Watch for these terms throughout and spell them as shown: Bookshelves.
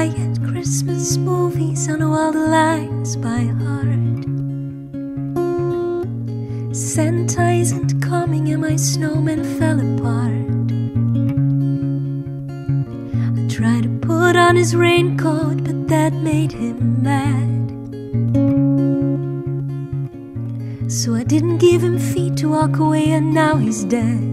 quiet Christmas movies and all the lines by heart. Santa isn't coming and my snowman fell apart. I tried to put on his raincoat, but that made him mad. So I didn't give him feet to walk away, and now he's dead.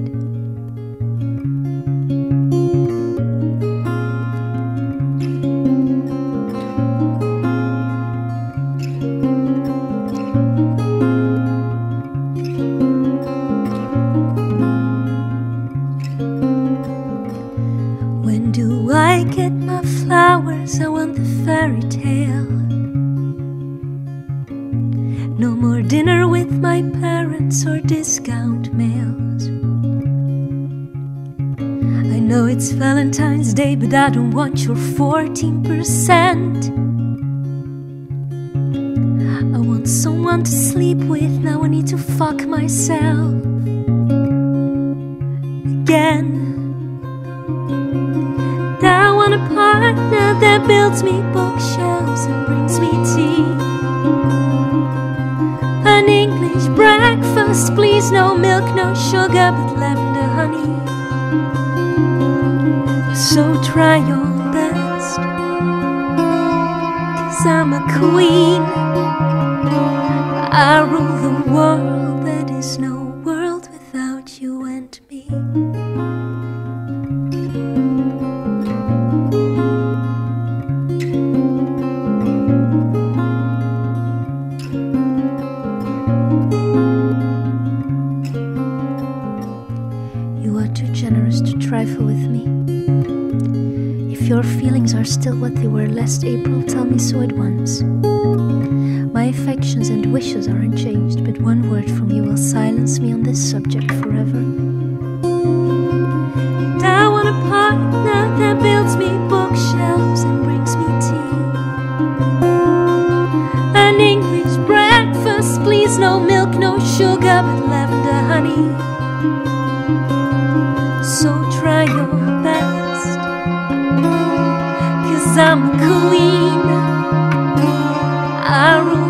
I get my flowers, I want the fairy tale. No more dinner with my parents or discount meals. I know it's Valentine's Day, but I don't want your 14%. I want someone to sleep with, now I need to fuck myself again. I want a partner that builds me bookshelves and brings me tea. An English breakfast, please, no milk, no sugar, but lavender honey. So try your best, 'cause I'm a queen. I rule the world, that is no world without you and me. Generous to trifle with me. If your feelings are still what they were last April, tell me so at once. My affections and wishes are unchanged, but one word from you will silence me on this subject forever. And I want a partner that builds me bookshelves and brings me tea. An English breakfast, please, no milk, no sugar, but lavender honey. So try your best, 'cause I'm a queen. I rule.